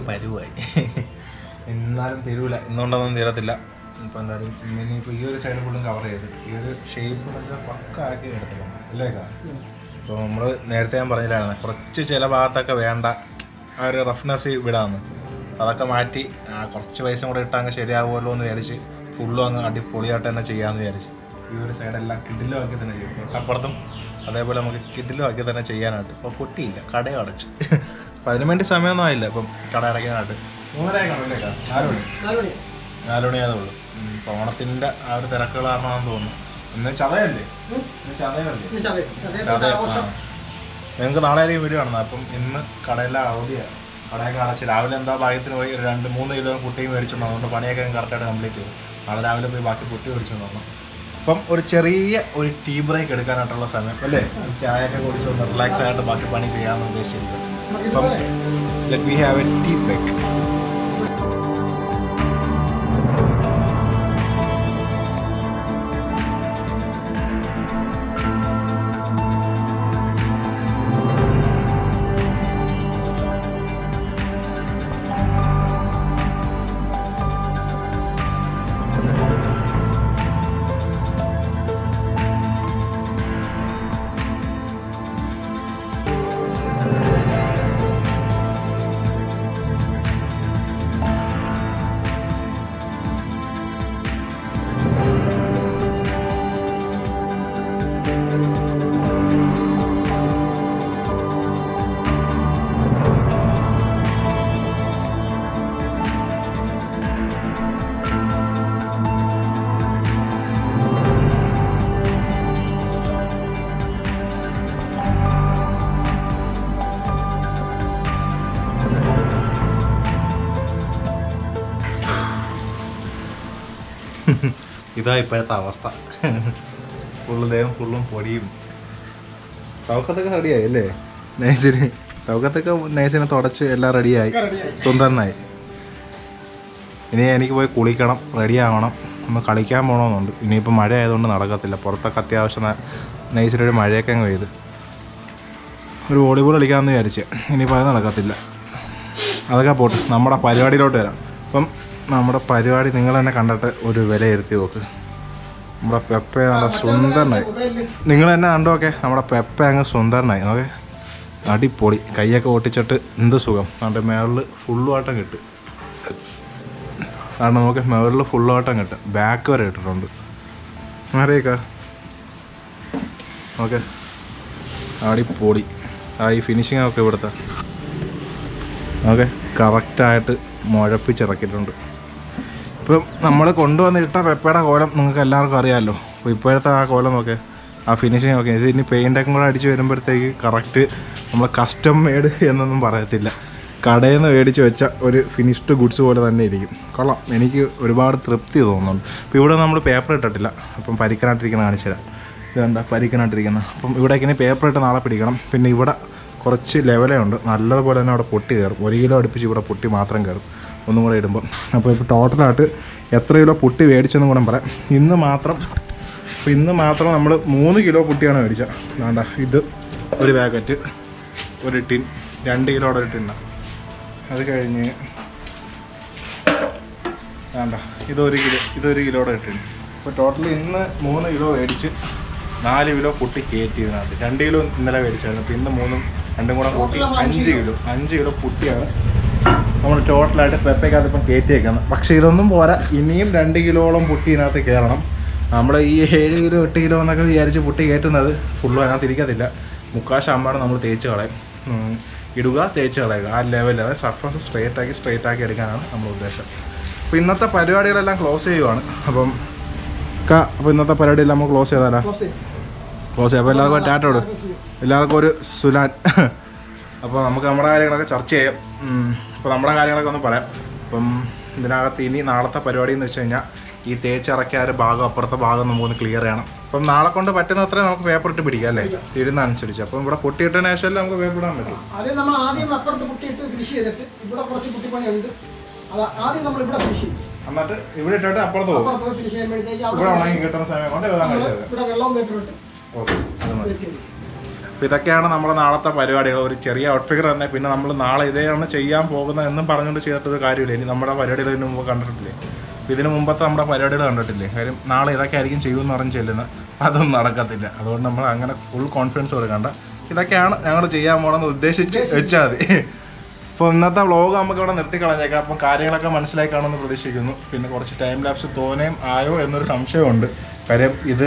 പരുവായി. എന്നാലും തരൂല, ഇന്നുകൊണ്ടൊന്നും തീരത്തില്ല. ഇപ്പം എന്തായാലും ഇനിയിപ്പോൾ ഈ ഒരു സൈഡ് ഫുള്ളും കവർ ചെയ്ത് ഈ ഒരു ഷേപ്പ് പക്ക ആക്കി എടുത്തിട്ടുണ്ട് അല്ലേക്കാ? അപ്പോൾ നമ്മൾ നേരത്തെ ഞാൻ പറഞ്ഞില്ലായിരുന്നു കുറച്ച് ചില ഭാഗത്തൊക്കെ വേണ്ട ആ ഒരു റഫ്നെസ് വിടാമെന്ന്. അതൊക്കെ മാറ്റി കുറച്ച് പൈസ കൂടെ ഇട്ടാൽ അങ്ങ് ശരിയാവുമല്ലോ എന്ന് വിചാരിച്ച് ഫുള്ളും അങ്ങ് അടിപൊളിയായിട്ട് തന്നെ ചെയ്യാമെന്ന് വിചാരിച്ച് ഈ ഒരു സൈഡെല്ലാം കിഡിലും ആക്കി തന്നെ ചെയ്യും. തൊട്ടപ്പുറത്തും അതേപോലെ നമുക്ക് കിഡിലും ആക്കി തന്നെ ചെയ്യാനായിട്ട്. അപ്പോൾ പൊട്ടിയില്ല, കടയും അടച്ച്. അപ്പം അതിനു വേണ്ടി സമയമൊന്നും ആയില്ല. ഇപ്പം കട അടയ്ക്കാനായിട്ട് മൂന്നരയൊക്കെ നാലുമണിയാതേ ഉള്ളൂ. ഇപ്പം ഓണത്തിൻ്റെ ആ ഒരു തിരക്കുകൾ കാരണമെന്ന് തോന്നുന്നു. ഇന്ന് ചതയല്ലേ ചതയല്ലേ ചതയ നിങ്ങൾക്ക് നാളെ ആരെയും വീട് കാണുന്നത്. അപ്പം ഇന്ന് കടയെല്ലാം അവധിയാണ്, കടയൊക്കെ അടച്ച്. രാവിലെ എന്താ ഭാഗ്യത്തിന് പോയി ഒരു രണ്ട് മൂന്ന് കിലോ കുട്ടിയും മേടിച്ചോണ്ട് അതുകൊണ്ട് പണിയൊക്കെ കറക്റ്റായിട്ട് കംപ്ലീറ്റ് ചെയ്തു. നാളെ രാവിലെ പോയി ബാക്കി കുട്ടി മേടിച്ചോണ്ട് വന്നു. അപ്പം ഒരു ചെറിയ ഒരു ടീ ബ്രേക്ക് എടുക്കാനായിട്ടുള്ള സമയം അല്ലേ? ചായയൊക്കെ കുടിച്ചൊന്ന് റിലാക്സ് ആയിട്ട് ബാക്കി പണി ചെയ്യാമെന്ന് ഉദ്ദേശിച്ചിട്ടുണ്ട്. From, let me have a tea break. ഇതാ ഇപ്പോഴത്തെ അവസ്ഥ. ഫുള്ള് ദേഹം ഫുള്ളും പൊടിയും. സൗഖ്യത്തൊക്കെ റെഡിയായി അല്ലേ നൈസിന്? സൗഖ്യത്തൊക്കെ നൈസിനെ തുടച്ച് എല്ലാം റെഡിയായി, സുന്ദരനായി. ഇനി എനിക്ക് പോയി കുളിക്കണം, റെഡിയാവണം, നമ്മൾ കളിക്കാൻ പോകണമെന്നുണ്ട്. ഇനിയിപ്പോൾ മഴ ആയതുകൊണ്ട് നടക്കത്തില്ല. പുറത്തൊക്കെ അത്യാവശ്യം നൈസിനൊരു മഴയൊക്കെ അങ്ങ് പെയ്ത് ഒരു വോളിബോൾ കളിക്കാമെന്ന് വിചാരിച്ച്, ഇനിയിപ്പോൾ അത് നടക്കത്തില്ല. അതൊക്കെ പോട്ട്, നമ്മുടെ പരിപാടിയിലോട്ട് വരാം. അപ്പം നമ്മുടെ പരിപാടി നിങ്ങൾ തന്നെ കണ്ടിട്ട് ഒരു വിലയിരുത്തി നോക്ക്. നമ്മുടെ പെപ്പ നല്ല സുന്ദരനായി, നിങ്ങൾ തന്നെ കണ്ടു നോക്കെ. നമ്മുടെ പെപ്പ അങ്ങ് സുന്ദരനായി, ഓക്കെ, അടിപൊളി. കൈയൊക്കെ ഓട്ടിച്ചിട്ട് എന്ത് സുഖം. നമ്മുടെ മേളിൽ ഫുള്ളുവാട്ടം കിട്ടും, കാരണം നമുക്ക് മേളിൽ ഫുള്ളുവാട്ടം കിട്ടും. ബാക്ക് വരെ ഇട്ടിട്ടുണ്ട് മാറിയേക്കാ, ഓക്കെ, അടിപൊളി. ആ ഈ ഫിനിഷിങ് ഒക്കെ ഇവിടുത്തെ, ഓക്കെ, കറക്റ്റായിട്ട് മുഴപ്പിച്ചിറക്കിയിട്ടുണ്ട്. ഇപ്പം നമ്മൾ കൊണ്ടുവന്നിട്ട പെപ്പയുടെ കോലം നിങ്ങൾക്ക് എല്ലാവർക്കും അറിയാമല്ലോ. അപ്പോൾ ഇപ്പോഴത്തെ ആ കോലം ഒക്കെ, ആ ഫിനിഷിങ് ഒക്കെ, ഇത് ഇനി പെയിൻ്റൊക്കെ കൂടെ അടിച്ച് വരുമ്പോഴത്തേക്ക് കറക്റ്റ് നമ്മൾ കസ്റ്റം മെയ്ഡ് എന്നൊന്നും പറയത്തില്ല. കടയിൽ നിന്ന് മേടിച്ച് വെച്ച ഒരു ഫിനിഷ്ഡ് ഗുഡ്സ് പോലെ തന്നെ ഇരിക്കും. കൊള്ളാം, എനിക്ക് ഒരുപാട് തൃപ്തി തോന്നുന്നുണ്ട്. അപ്പോൾ ഇവിടെ നമ്മൾ പേപ്പർ ഇട്ടിട്ടില്ല, അപ്പം പരിക്കനാട്ടിരിക്കുന്ന കാണിച്ചു തരാം. ഇതുണ്ട പരിക്കനാട്ടിരിക്കുന്ന. അപ്പം ഇവിടേക്ക് ഇനി പേപ്പർ ഇട്ട് നാളെ പിടിക്കണം. പിന്നെ ഇവിടെ കുറച്ച് ലെവലേ ഉണ്ട്, നല്ലതുപോലെ തന്നെ അവിടെ പൊട്ടി കയറും. ഒരു കിലോ അടുപ്പിച്ച് ഇവിടെ പൊട്ടി മാത്രം കയറും ഒന്നും കൂടെ ഇടുമ്പം. അപ്പോൾ ഇപ്പോൾ ടോട്ടലായിട്ട് എത്ര കിലോ പൊട്ടി മേടിച്ചെന്നും കൂടെ പറയാം. ഇന്ന് മാത്രം ഇപ്പോൾ ഇന്ന് മാത്രം നമ്മൾ മൂന്ന് കിലോ പൊട്ടിയാണ് മേടിച്ചത്. വേണ്ട ഇത് ഒരു പാക്കറ്റ്, ഒരു ടിൻ, രണ്ട് കിലോയുടെ ഒരു ടിന്നാണ്. അത് കഴിഞ്ഞ് വേണ്ട ഇതൊരു കിലോ, ഇതൊരു കിലോയുടെ ടിൻ. അപ്പോൾ ടോട്ടൽ ഇന്ന് മൂന്ന് കിലോ മേടിച്ച് നാല് കിലോ പൊട്ടി കയറ്റിയതിനകത്ത്. രണ്ട് കിലോ ഇന്നലെ മേടിച്ചായിരുന്നു, അപ്പോൾ ഇന്ന് മൂന്നും രണ്ടും കൂടെ കൂട്ടി അഞ്ച് കിലോ അഞ്ച് കിലോ പൊട്ടിയാണ് നമ്മൾ ടോട്ടലായിട്ട് പെപ്പയ്ക്കകത്ത് ഇപ്പം കയറ്റിയേക്കുന്നത്. പക്ഷേ ഇതൊന്നും പോരാ, ഇനിയും രണ്ട് കിലോളം പൊട്ടി ഇതിനകത്ത് കയറണം. നമ്മൾ ഈ ഏഴ് കിലോ എട്ട് കിലോ എന്നൊക്കെ വിചാരിച്ച് പൊട്ടി കയറ്റുന്നത് ഫുള്ളും അതിനകത്ത് ഇരിക്കത്തില്ല. മുക്കാൽ ശമ്പാട് നമ്മൾ തേച്ച് കളയും, ഇടുക, തേച്ച് കളയുക. ആ ലെവലിൽ, അതായത് സർഫസ് സ്ട്രെയിറ്റ് ആക്കി സ്ട്രെയിറ്റ് ആക്കി എടുക്കാനാണ് നമ്മുടെ ഉദ്ദേശം. അപ്പോൾ ഇന്നത്തെ പരിപാടികളെല്ലാം ക്ലോസ് ചെയ്യുവാണ്. അപ്പം ക അപ്പോൾ ഇന്നത്തെ പരിപാടിയെല്ലാം നമ്മൾ ക്ലോസ് ചെയ്താലോ? ക്ലോസ് ചെയ്യാം. അപ്പോൾ എല്ലാവർക്കും ടാറ്റ ഇടും, എല്ലാവർക്കും ഒരു സുലാൻ. അപ്പോൾ നമുക്ക് നമ്മുടെ കാര്യങ്ങളൊക്കെ ചർച്ച ചെയ്യാം. അപ്പോൾ നമ്മുടെ കാര്യങ്ങളൊക്കെ ഒന്ന് പറയാം. അപ്പം ഇതിനകത്ത് ഇനി നാളത്തെ പരിപാടി എന്ന് വെച്ച് കഴിഞ്ഞാൽ ഈ തേച്ചിറക്കിയ ഒരു ഭാഗം, അപ്പുറത്തെ ഭാഗം നമുക്കൊന്ന് ക്ലിയർ ചെയ്യണം. അപ്പം നാളെ കൊണ്ട് പറ്റുന്ന അത്രയും നമുക്ക് പേപ്പർ ഇട്ട് പിടിക്കാം അല്ലേ, തീരുന്ന അനുസരിച്ച്. അപ്പം ഇവിടെ പൊട്ടിയിട്ടതിന് ശേഷം നമുക്ക് പേപ്പർ ഇടാൻ പറ്റും. അതെ, നമ്മൾ ആദ്യം അപ്പുറത്ത് പൊട്ടിയിട്ട് ഫിനിഷ് ചെയ്തിട്ട് ഇവിടെ കുറച്ച് പൊട്ടിപ്പണിയുണ്ട്, അത് ആദ്യം നമ്മൾ ഇവിടെ ഫിനിഷ് ചെയ്യും. എന്നിട്ട് ഇവിടെ ഇട്ടിട്ട് അപ്പുറത്ത് പോകും. ഇവിടെ ഉണങ്ങി കിട്ടുന്ന സമയം കൊണ്ട് ഇവിടെ വെള്ളം കേട്ടിട്ടുണ്ട്. ഓക്കെ, അത് മതി. അപ്പോൾ ഇതൊക്കെയാണ് നമ്മുടെ നാളത്തെ പരിപാടികൾ. ഒരു ചെറിയ ഔട്ട്ഫിഗർ തന്നെ. പിന്നെ നമ്മൾ നാളെ ഇതാണ് ചെയ്യാൻ പോകുന്നത് എന്നും പറഞ്ഞുകൊണ്ട് ചെയ്തിട്ടൊരു കാര്യമില്ല. ഇനി നമ്മുടെ പരിപാടികൾ ഇതിന് മുമ്പ് കണ്ടിട്ടില്ലേ? അപ്പോൾ ഇതിന് മുമ്പത്തെ നമ്മുടെ പരിപാടികൾ കണ്ടിട്ടില്ലേ? കാര്യം നാളെ ഇതൊക്കെ ആയിരിക്കും ചെയ്യുമെന്ന് പറഞ്ഞ് ചെല്ലുന്നത്, അതൊന്നും നടക്കത്തില്ല. അതുകൊണ്ട് നമ്മൾ അങ്ങനെ ഫുൾ കോൺഫിഡൻസ് കൊടുക്കണ്ട. ഇതൊക്കെയാണ് ഞങ്ങൾ ചെയ്യാൻ പോകണമെന്ന് ഉദ്ദേശിച്ച് വെച്ചാൽ മതി. അപ്പോൾ ഇന്നത്തെ വ്ളോഗ് നമുക്ക് ഇവിടെ നിർത്തി കളഞ്ഞേക്കാം. അപ്പം കാര്യങ്ങളൊക്കെ മനസ്സിലായി കാണുമെന്ന് പ്രതീക്ഷിക്കുന്നു. പിന്നെ കുറച്ച് ടൈം ലാപ്സ് തോനേം ആയോ എന്നൊരു സംശയമുണ്ട്. കാര്യം ഇത്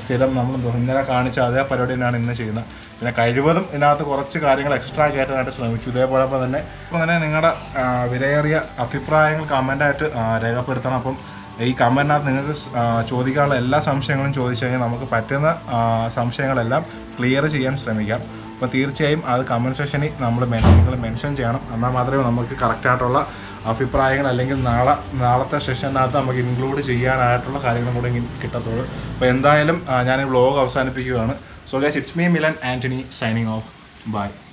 സ്ഥിരം നമ്മൾ ഇന്നലെ കാണിച്ച അതേ പരിപാടി തന്നെയാണ് ഇന്ന് ചെയ്യുന്നത്. പിന്നെ കഴിവതും ഇതിനകത്ത് കുറച്ച് കാര്യങ്ങൾ എക്സ്ട്രാ കയറ്റാനായിട്ട് ശ്രമിച്ചു. ഇതേപോലെ തന്നെ അപ്പം തന്നെ നിങ്ങളുടെ വിലയേറിയ അഭിപ്രായങ്ങൾ കമൻറ്റായിട്ട് രേഖപ്പെടുത്തണം. അപ്പം ഈ കമൻറ്റിനകത്ത് നിങ്ങൾക്ക് ചോദിക്കാനുള്ള എല്ലാ സംശയങ്ങളും ചോദിച്ചു കഴിഞ്ഞാൽ നമുക്ക് പറ്റുന്ന സംശയങ്ങളെല്ലാം ക്ലിയർ ചെയ്യാൻ ശ്രമിക്കാം. അപ്പോൾ തീർച്ചയായും അത് കമൻറ്റ് സെക്ഷനിൽ നമ്മൾ മെൻഷൻ മെൻഷൻ ചെയ്യണം. എന്നാൽ മാത്രമേ നമുക്ക് കറക്റ്റായിട്ടുള്ള അഭിപ്രായങ്ങൾ അല്ലെങ്കിൽ നാളെ നാളത്തെ സെഷനകത്ത് നമുക്ക് ഇൻക്ലൂഡ് ചെയ്യാനായിട്ടുള്ള കാര്യങ്ങളും കൂടെ കിട്ടത്തുള്ളൂ. അപ്പോൾ എന്തായാലും ഞാൻ ഈ വ്ളോഗ് അവസാനിപ്പിക്കുകയാണ്. So guys, it's me Milan Antony signing off. By.